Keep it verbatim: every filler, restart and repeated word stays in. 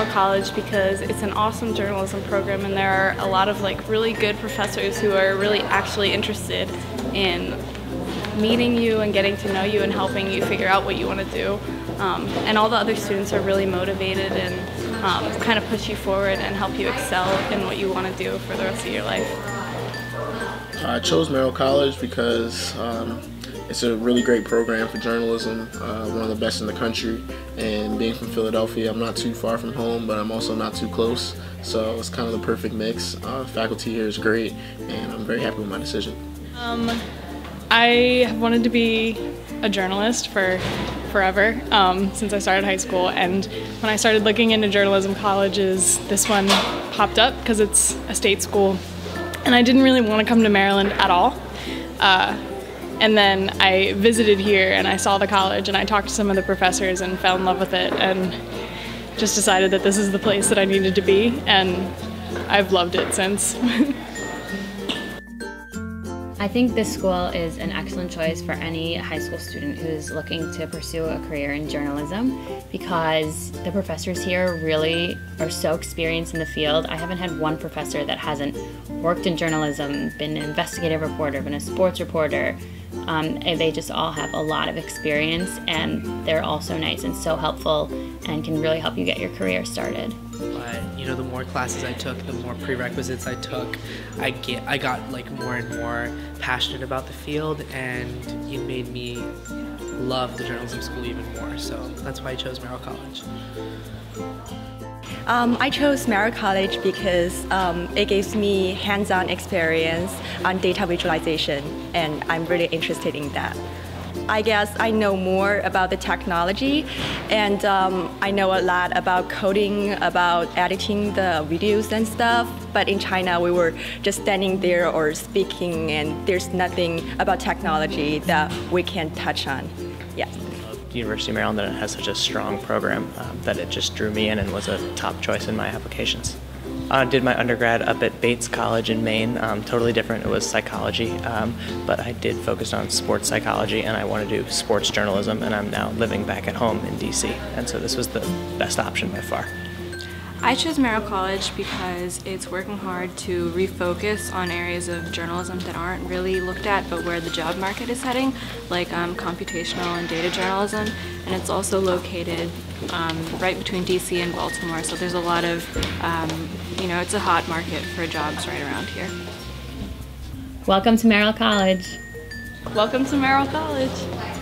Merrill College because it's an awesome journalism program, and there are a lot of like really good professors who are really actually interested in meeting you and getting to know you and helping you figure out what you want to do. Um, and all the other students are really motivated and um, kind of push you forward and help you excel in what you want to do for the rest of your life. I chose Merrill College because um, it's a really great program for journalism, uh, one of the best in the country. And being from Philadelphia, I'm not too far from home, but I'm also not too close. So it's kind of the perfect mix. Uh, faculty here is great, and I'm very happy with my decision. Um, I have wanted to be a journalist for forever, um, since I started high school, and when I started looking into journalism colleges, this one popped up because it's a state school. And I didn't really want to come to Maryland at all. Uh, and then I visited here and I saw the college and I talked to some of the professors and fell in love with it and just decided that this is the place that I needed to be, and I've loved it since. I think this school is an excellent choice for any high school student who's looking to pursue a career in journalism because the professors here really are so experienced in the field. I haven't had one professor that hasn't worked in journalism, been an investigative reporter, been a sports reporter. Um, they just all have a lot of experience, and they're all so nice and so helpful and can really help you get your career started. But you know, the more classes I took, the more prerequisites I took, I get, I got like more and more passionate about the field, and it made me love the journalism school even more. So that's why I chose Merrill College. Um, I chose Merrill College because um, it gives me hands-on experience on data visualization, and I'm really interested in that. I guess I know more about the technology, and um, I know a lot about coding, about editing the videos and stuff, but in China we were just standing there or speaking, and there's nothing about technology that we can touch on. Yeah. The University of Maryland has such a strong program um, that it just drew me in and was a top choice in my applications. I did my undergrad up at Bates College in Maine, um, totally different. It was psychology, um, but I did focus on sports psychology, and I want to do sports journalism, and I'm now living back at home in D C, and so this was the best option by far. I chose Merrill College because it's working hard to refocus on areas of journalism that aren't really looked at but where the job market is heading, like um, computational and data journalism, and it's also located um, right between D C and Baltimore, so there's a lot of, um, you know, it's a hot market for jobs right around here. Welcome to Merrill College. Welcome to Merrill College.